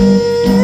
Little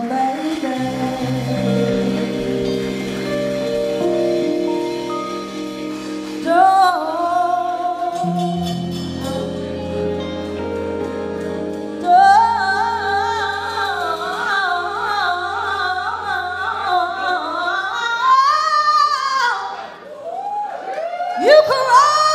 baby, don't you cry.